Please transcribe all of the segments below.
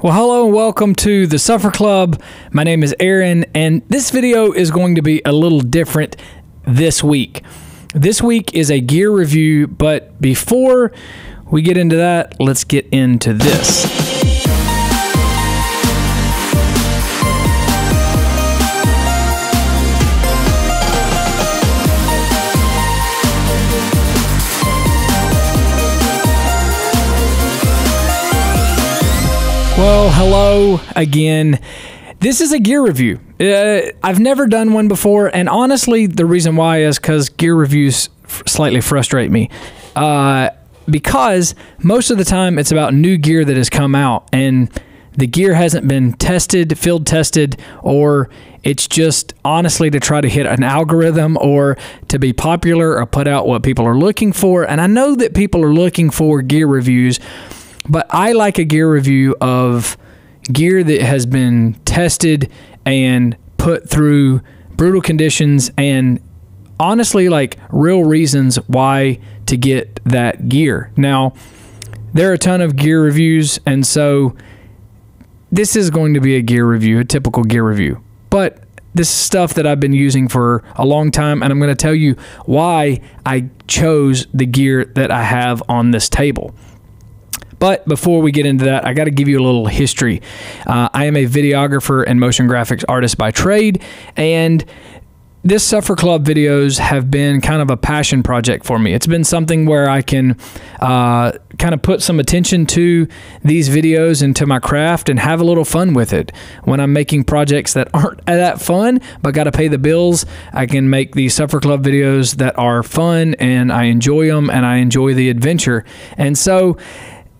Well, hello and welcome to the Suffer Club. My name is Aaron, and this video is going to be a little different this week. This week is a gear review, but before we get into that, let's get into this. Well, hello again. This is a gear review. I've never done one before, and honestly, the reason why is because gear reviews slightly frustrate me. Because most of the time, it's about new gear that has come out, and the gear hasn't been tested, field tested, or it's just honestly to try to hit an algorithm or to be popular or put out what people are looking for. And I know that people are looking for gear reviews, but I like a gear review of gear that has been tested and put through brutal conditions and honestly like real reasons why to get that gear. Now, there are a ton of gear reviews, and so this is going to be a gear review, a typical gear review. But this is stuff that I've been using for a long time, and I'm going to tell you why I chose the gear that I have on this table. But before we get into that, I got to give you a little history. I am a videographer and motion graphics artist by trade, and this Suffer Club videos have been kind of a passion project for me. It's been something where I can kind of put some attention to these videos and to my craft and have a little fun with it. When I'm making projects that aren't that fun, but got to pay the bills, I can make these Suffer Club videos that are fun, and I enjoy them, and I enjoy the adventure. And so,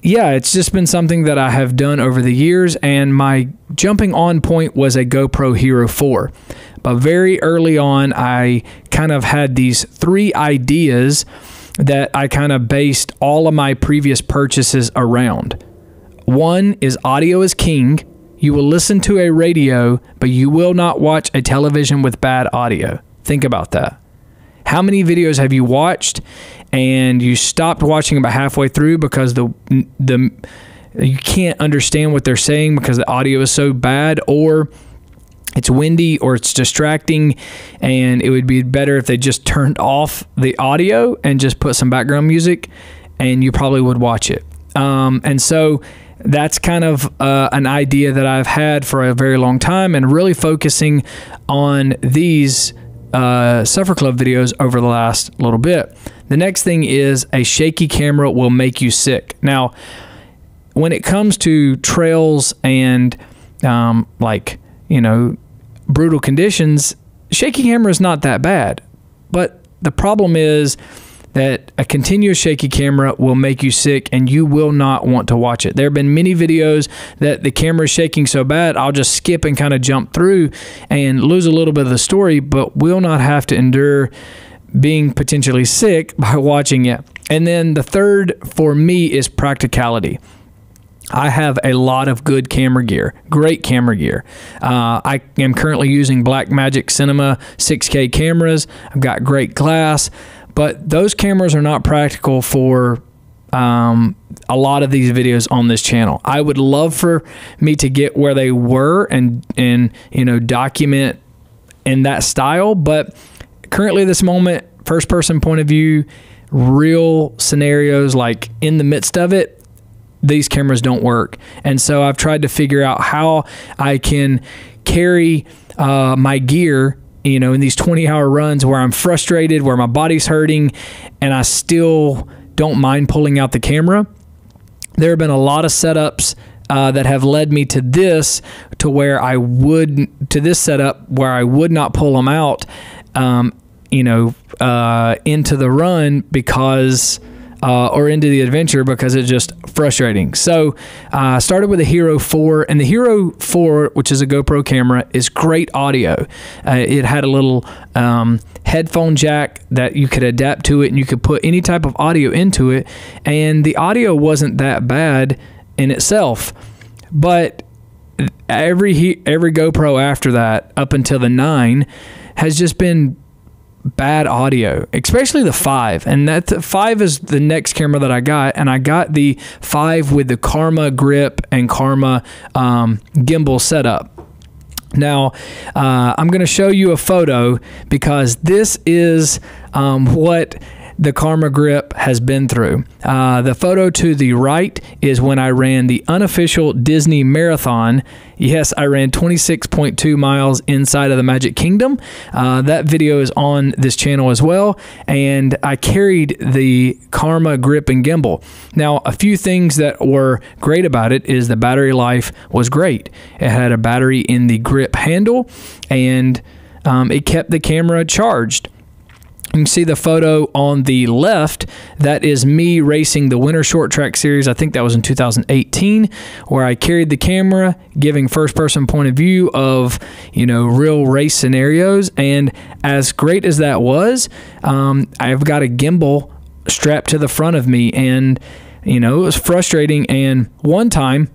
yeah, it's just been something that I have done over the years, and my jumping on point was a GoPro Hero 4. But very early on, I kind of had these three ideas that I kind of based all of my previous purchases around. One is audio is king. You will listen to a radio, but you will not watch a television with bad audio. Think about that. How many videos have you watched and you stopped watching about halfway through because the you can't understand what they're saying because the audio is so bad, or it's windy, or it's distracting, and it would be better if they just turned off the audio and just put some background music, and you probably would watch it. And so that's kind of an idea that I've had for a very long time, and really focusing on these Suffer Club videos over the last little bit. The next thing is a shaky camera will make you sick. Now, when it comes to trails and like, you know, brutal conditions, shaky camera is not that bad. But the problem is that a continuous shaky camera will make you sick, and you will not want to watch it. There have been many videos that the camera is shaking so bad, I'll just skip and kind of jump through and lose a little bit of the story, but will not have to endure being potentially sick by watching it. And then the third for me is practicality. I have a lot of good camera gear, great camera gear. I am currently using Blackmagic Cinema 6K cameras. I've got great glass, but those cameras are not practical for a lot of these videos on this channel. I would love for me to get where they were and you know, document in that style, but currently this moment, first person point of view, real scenarios, like in the midst of it, these cameras don't work. And so I've tried to figure out how I can carry my gear, you know, in these 20-hour runs where I'm frustrated, where my body's hurting, and I still don't mind pulling out the camera. There have been a lot of setups that have led me to this, setup where I would not pull them out, you know, into the run because or into the adventure because it's just frustrating. So I started with a Hero 4, and the Hero 4, which is a GoPro camera, is great audio. It had a little headphone jack that you could adapt to it, and you could put any type of audio into it, and the audio wasn't that bad in itself. But every GoPro after that, up until the 9, has just been bad audio, especially the 5. And that 5 is the next camera that I got, and I got the 5 with the Karma Grip and Karma gimbal setup. Now, I'm going to show you a photo because this is what the Karma Grip has been through. The photo to the right is when I ran the unofficial Disney Marathon. Yes, I ran 26.2 miles inside of the Magic Kingdom. That video is on this channel as well, and I carried the Karma Grip and gimbal. Now, a few things that were great about it is the battery life was great. It had a battery in the grip handle, and it kept the camera charged. You can see the photo on the left. That is me racing the Winter Short Track Series. I think that was in 2018, where I carried the camera, giving first-person point of view of, you know, real race scenarios. And as great as that was, I've got a gimbal strapped to the front of me, and you know, it was frustrating. And one time,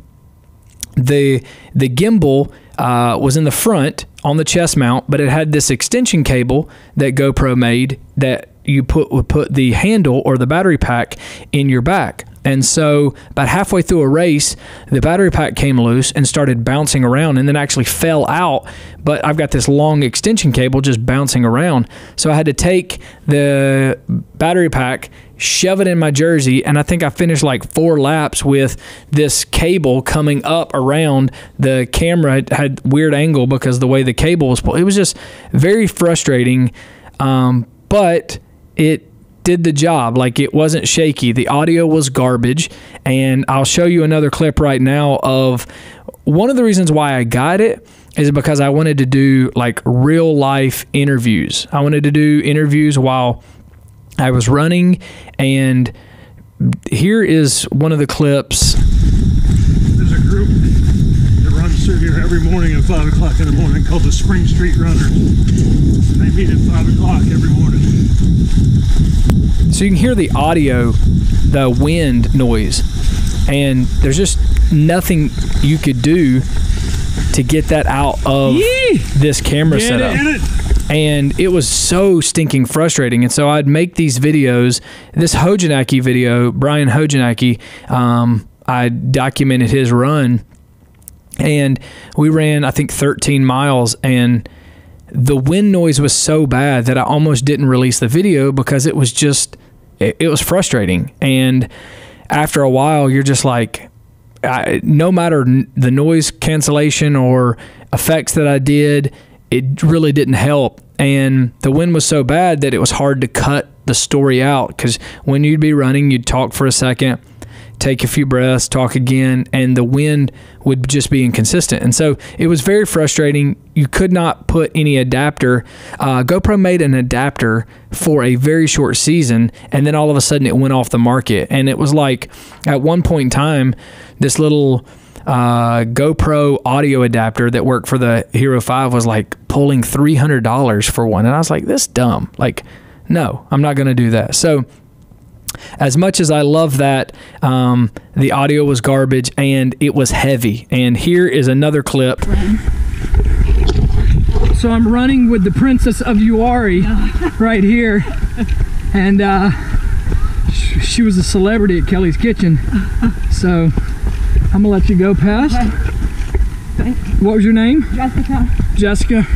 the gimbal was in the front on the chest mount, but it had this extension cable that GoPro made that you would put the handle or the battery pack in your back. And so about halfway through a race, the battery pack came loose and started bouncing around, and then actually fell out. But I've got this long extension cable just bouncing around. So I had to take the battery pack, shove it in my jersey, and I think I finished like 4 laps with this cable coming up around the camera. It had weird angle because the way the cable was pulled. It was just very frustrating, but it did the job. Like, it wasn't shaky. The audio was garbage, and I'll show you another clip right now of one of the reasons why I got it is because I wanted to do like real life interviews. I wanted to do interviews while I was running, and here is one of the clips. There's a group that runs through here every morning at 5 o'clock in the morning called the Spring Street Runners. They meet at 5 o'clock every morning. So you can hear the audio, the wind noise, and there's just nothing you could do to get that out of this camera setup. And it was so stinking frustrating. And so I'd make these videos. This Hojanaki video, Brian Hojanaki, I documented his run, and we ran, I think, 13 miles, and the wind noise was so bad that I almost didn't release the video because it was just, it was frustrating. And after a while, you're just like, no matter the noise cancellation or effects that I did, it really didn't help. And the wind was so bad that it was hard to cut the story out, because when you'd be running, you'd talk for a second, take a few breaths, talk again, and the wind would just be inconsistent. And so it was very frustrating. You could not put any adapter. GoPro made an adapter for a very short season, and then all of a sudden it went off the market. And it was like, at one point in time, this little GoPro audio adapter that worked for the Hero 5 was like pulling $300 for one, and I was like, this dumb, like, no, I'm not gonna do that. So as much as I love that, the audio was garbage and it was heavy. And here is another clip. So I'm running with the Princess of Uari right here, and she was a celebrity at Kelly's Kitchen, so I'm gonna let you go past. Okay. What was your name? Jessica. Jessica.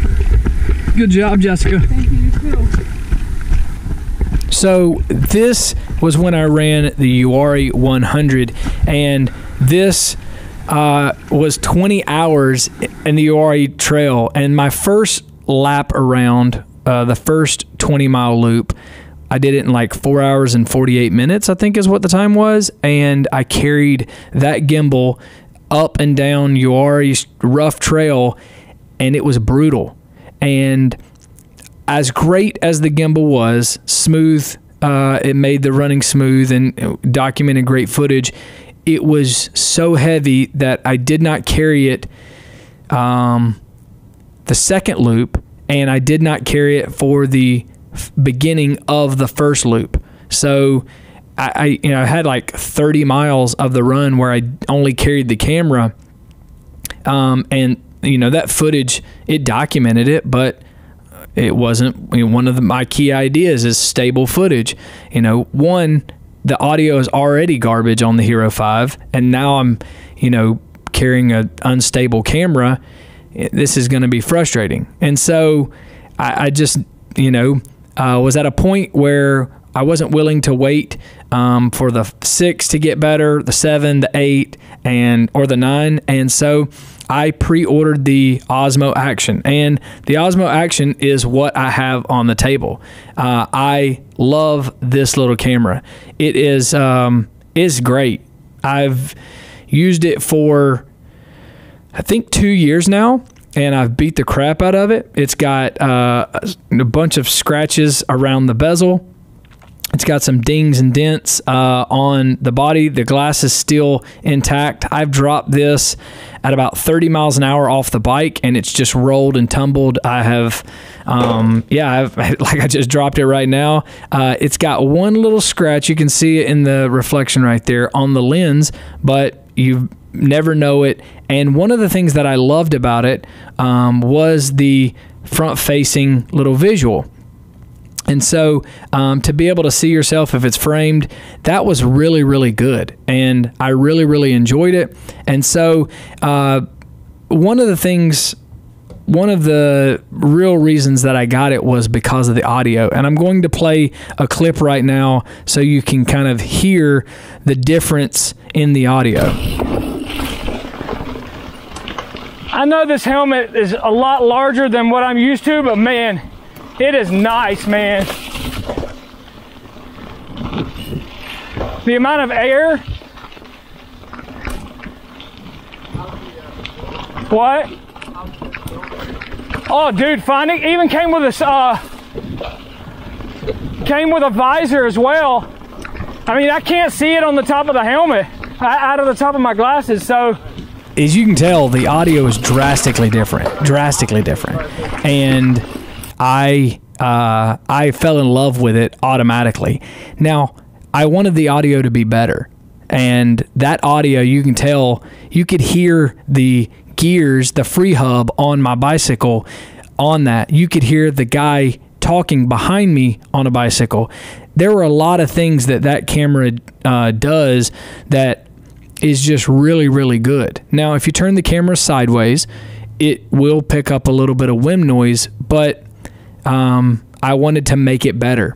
Good job, Jessica. Thank you, too. So this was when I ran the Uari 100, and this was 20 hours in the Uari Trail. And my first lap around the first 20-mile loop, I did it in like 4 hours and 48 minutes, I think is what the time was. And I carried that gimbal up and down Uari's rough trail, and it was brutal. And as great as the gimbal was, smooth, it made the running smooth and documented great footage. It was so heavy that I did not carry it the second loop, and I did not carry it for the beginning of the first loop. So I you know, I had like 30 miles of the run where I only carried the camera, and you know, that footage, it documented it, but It wasn't, one of my key ideas is stable footage. You know, one, the audio is already garbage on the Hero 5, and now I'm, carrying an unstable camera. This is going to be frustrating. And so I just, was at a point where I wasn't willing to wait for the 6 to get better, the 7, the 8, and or the 9. And so I pre-ordered the Osmo Action, and the Osmo Action is what I have on the table. I love this little camera. It is it's great. I've used it for I think 2 years now, and I've beat the crap out of it. It's got a bunch of scratches around the bezel. It's got some dings and dents on the body. The glass is still intact. I've dropped this at about 30 miles an hour off the bike, and it's just rolled and tumbled. I have, I just dropped it right now. It's got one little scratch. You can see it in the reflection right there on the lens, but you never know it. And one of the things that I loved about it was the front-facing little visual. And so to be able to see yourself if it's framed, that was really, really good. And I really, really enjoyed it. And so one of the real reasons that I got it was because of the audio. And I'm going to play a clip right now so you can kind of hear the difference in the audio. I know this helmet is a lot larger than what I'm used to, but man, it is nice, man. The amount of air. What? Oh, dude, fine. It even came with this. Came with a visor as well. I mean, I can't see it on the top of the helmet, out of the top of my glasses, so. As you can tell, the audio is drastically different. Drastically different, and. I fell in love with it automatically. Now, I wanted the audio to be better. And that audio, you can tell, you could hear the gears, the free hub on my bicycle on that. You could hear the guy talking behind me on a bicycle. There were a lot of things that that camera does that is just really, really good. Now, if you turn the camera sideways, it will pick up a little bit of whim noise, but I wanted to make it better.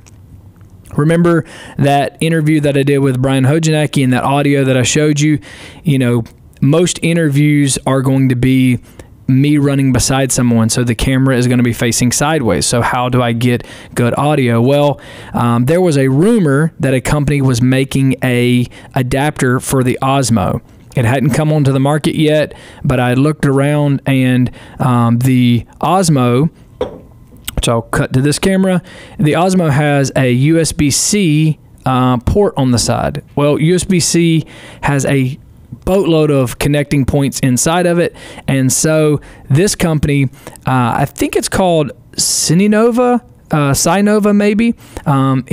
Remember that interview that I did with Brian Hojanacki and that audio that I showed you? You know, most interviews are going to be me running beside someone, so the camera is going to be facing sideways. So how do I get good audio? Well, there was a rumor that a company was making an adapter for the Osmo. It hadn't come onto the market yet, but I looked around, and the Osmo, which I'll cut to this camera, the Osmo has a USB-C port on the side. Well, USB-C has a boatload of connecting points inside of it, and so this company, I think it's called Cynova, Cynova maybe.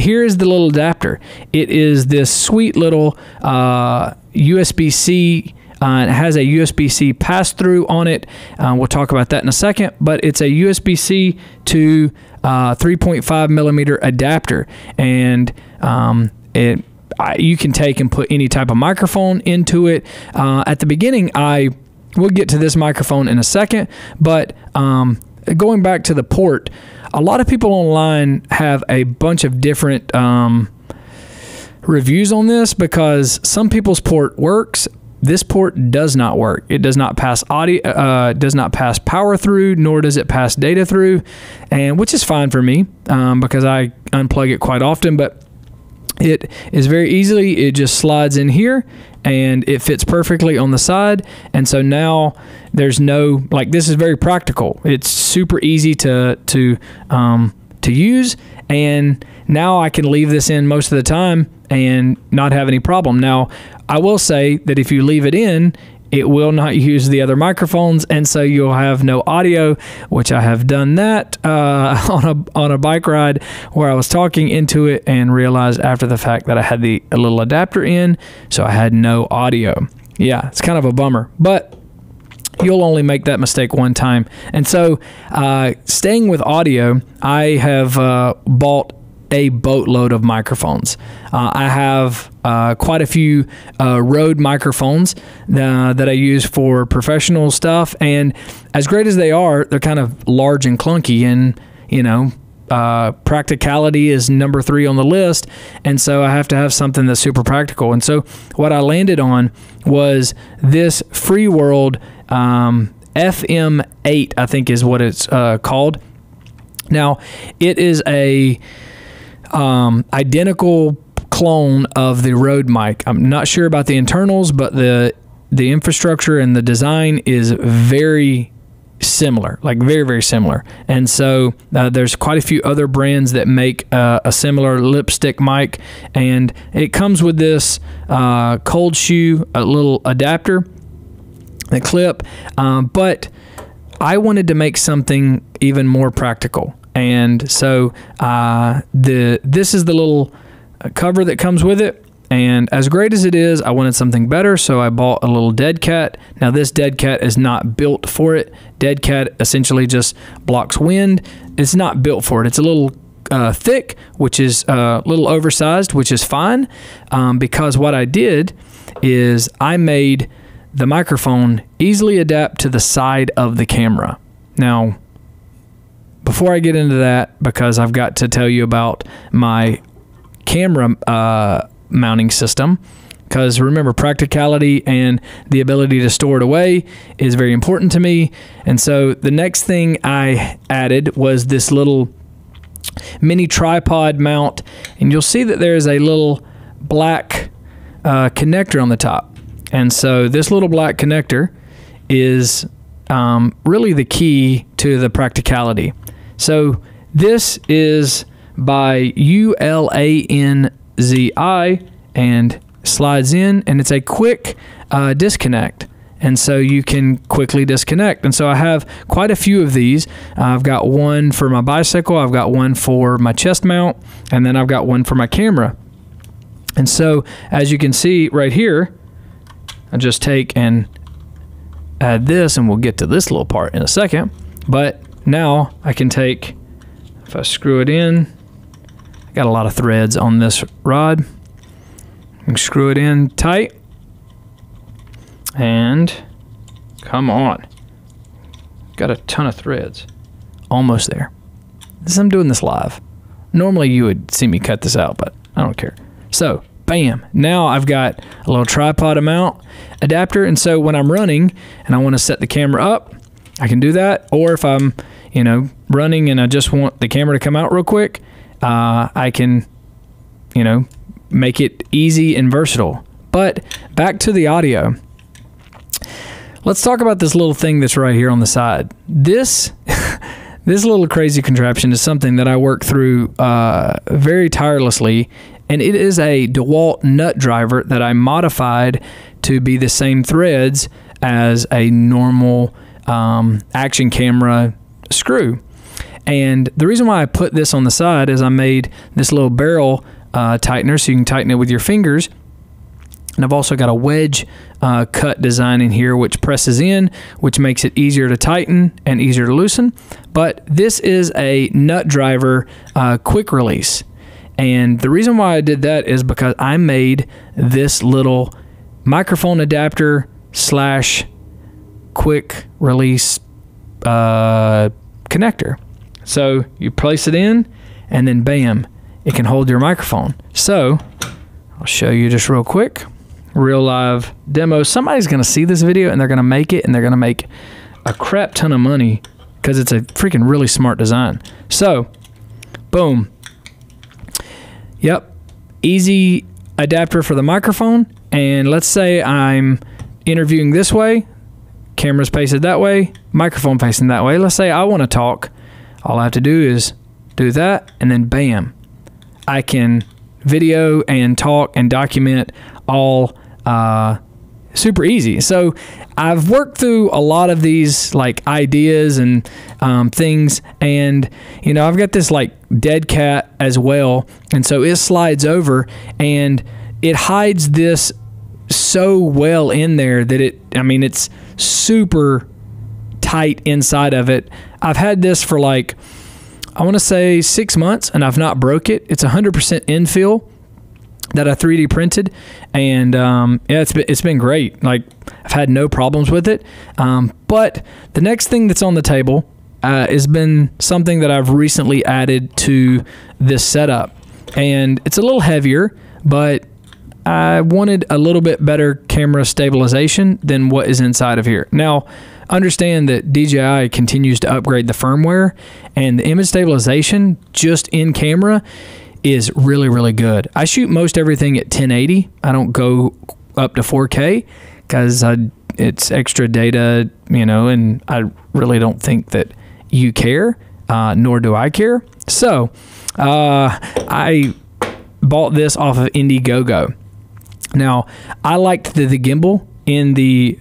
Here is the little adapter. It is this sweet little USB-C. It has a USB-C pass-through on it. We'll talk about that in a second, but it's a USB-C to 3.5 millimeter adapter, and you can take and put any type of microphone into it. At the beginning, we'll get to this microphone in a second, but going back to the port, a lot of people online have a bunch of different reviews on this because some people's port works. This port does not work. It does not pass audio, does not pass power through, nor does it pass data through, and which is fine for me because I unplug it quite often. But it is very easily. It just slides in here, and it fits perfectly on the side. And so now there's no like. This is very practical. It's super easy to use, and now I can leave this in most of the time and not have any problem. Now, I will say that if you leave it in, it will not use the other microphones, and so you'll have no audio, which I have done that on a bike ride where I was talking into it and realized after the fact that I had a little adapter in, so I had no audio. Yeah, it's kind of a bummer, but you'll only make that mistake one time. And so staying with audio, I have bought a boatload of microphones. I have quite a few Rode microphones that I use for professional stuff, and as great as they are, they're kind of large and clunky, and you know, practicality is number 3 on the list, and so I have to have something that's super practical. And so what I landed on was this Free World FM8, I think is what it's called. Now, it is a identical clone of the Rode mic. I'm not sure about the internals, but the infrastructure and the design is very similar, like very similar. And so there's quite a few other brands that make a similar lipstick mic, and it comes with this cold shoe, a little adapter, a clip, but I wanted to make something even more practical. And so this is the little cover that comes with it, and as great as it is, I wanted something better, so I bought a little dead cat. Now, this dead cat is not built for it. Dead cat essentially just blocks wind. It's not built for it. It's a little thick, which is a little oversized, which is fine, because what I did is I made the microphone easily adapt to the side of the camera. Now, before I get into that, because I've got to tell you about my camera mounting system, because remember, practicality and the ability to store it away is very important to me. And so the next thing I added was this little mini tripod mount, and you'll see that there's a little black connector on the top. And so this little black connector is really the key to the practicality. So this is by ULANZI and slides in, and it's a quick disconnect, and so you can quickly disconnect. And so I have quite a few of these. I've got one for my bicycle, I've got one for my chest mount, and then I've got one for my camera. And so as you can see right here, I just take and add this, and we'll get to this little part in a second. But now I can take, if I screw it in, I got a lot of threads on this rod. I can screw it in tight, and come on. Got a ton of threads. Almost there. Since I'm doing this live, normally you would see me cut this out, but I don't care. So, bam, now I've got a little tripod mount adapter, and so when I'm running and I want to set the camera up, I can do that. Or if I'm, you know, running and I just want the camera to come out real quick, I can, you know, make it easy and versatile. But back to the audio. Let's talk about this little thing that's right here on the side. This little crazy contraption is something that I work through very tirelessly. And it is a DeWalt nut driver that I modified to be the same threads as a normal action camera screw. And the reason why I put this on the side is I made this little barrel tightener, so you can tighten it with your fingers. And I've also got a wedge cut design in here, which presses in, which makes it easier to tighten and easier to loosen. But this is a nut driver quick release. And the reason why I did that is because I made this little microphone adapter slash quick release connector. So you place it in, and then bam, it can hold your microphone. So I'll show you just real quick, real live demo. Somebody's gonna see this video and they're gonna make it, and they're gonna make a crap ton of money because it's a freaking really smart design. So, boom. Yep, easy adapter for the microphone. And let's say I'm interviewing this way, camera's facing that way, microphone facing that way. Let's say I want to talk. All I have to do is do that, and then bam, I can video and talk and document all super easy. So I've worked through a lot of these like ideas and things, and you know, I've got this like dead cat as well, and so it slides over and it hides this so well in there that it, I mean, it's super tight inside of it. I've had this for like, I want to say 6 months, and I've not broke it. It's 100% infill that I 3D printed, and yeah, it's been great. Like, I've had no problems with it. But the next thing that's on the table has been something that I've recently added to this setup, and it's a little heavier, but I wanted a little bit better camera stabilization than what is inside of here. Now, understand that DJI continues to upgrade the firmware, and the image stabilization just in camera is really, really good. I shoot most everything at 1080. I don't go up to 4K because it's extra data, you know, and I really don't think that you care, nor do I care. So I bought this off of Indiegogo. Now, I liked the gimbal in the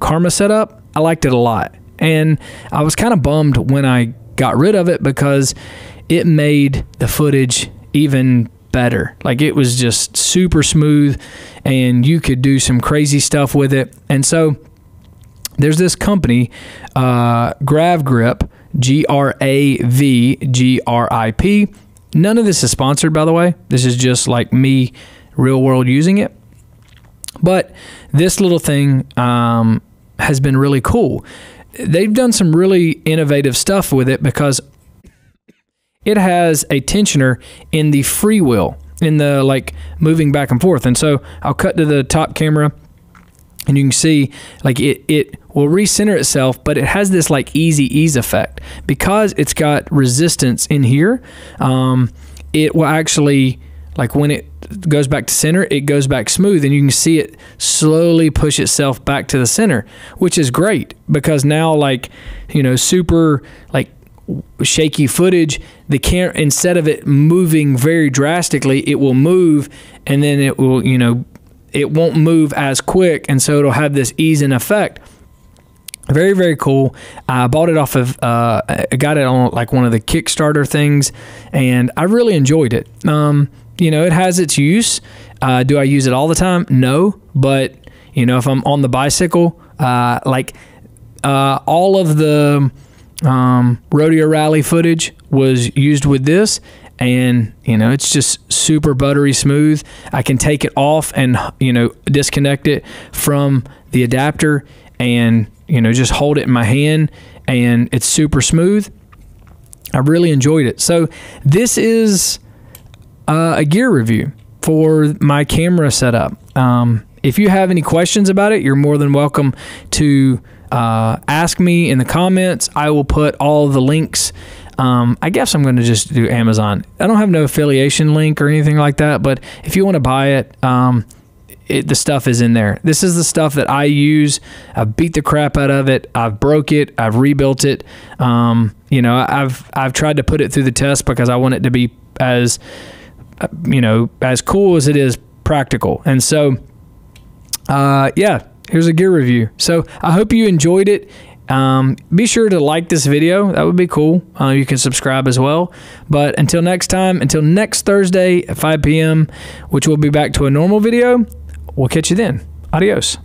Karma setup. I liked it a lot. And I was kind of bummed when I got rid of it because it made the footage even better. Like, it was just super smooth, and you could do some crazy stuff with it. And so there's this company, Grav Grip, G-R-A-V-G-R-I-P. None of this is sponsored, by the way. This is just like me real world using it. But this little thing has been really cool. They've done some really innovative stuff with it because it has a tensioner in the free wheel, in the like moving back and forth. And so I'll cut to the top camera, and you can see like it will recenter itself, but it has this like easy ease effect because it's got resistance in here. It will actually, like, when it goes back to center, it goes back smooth, and you can see it slowly push itself back to the center, which is great because now, like, you know, super like shaky footage, the camera, instead of it moving very drastically, it will move, and then it will, you know, it won't move as quick, and so it'll have this ease in effect. Very, very cool. I bought it off of, I got it on like one of the Kickstarter things, and I really enjoyed it. You know, it has its use. Do I use it all the time? No, but you know, if I'm on the bicycle, all of the rodeo rally footage was used with this, and you know, it's just super buttery smooth. I can take it off and, you know, disconnect it from the adapter, and you know, just hold it in my hand, and it's super smooth. I really enjoyed it. So this is a gear review for my camera setup. If you have any questions about it, you're more than welcome to ask me in the comments. I will put all the links. I guess I'm going to just do Amazon. I don't have no affiliation link or anything like that, but if you want to buy it, the stuff is in there. This is the stuff that I use. I've beat the crap out of it. I've broke it. I've rebuilt it. You know, I've tried to put it through the test because I want it to be as, you know, as cool as it is practical. And so, yeah, here's a gear review. So I hope you enjoyed it. Be sure to like this video. That would be cool. You can subscribe as well. But until next time, until next Thursday at 5 p.m., which we'll be back to a normal video, we'll catch you then. Adios.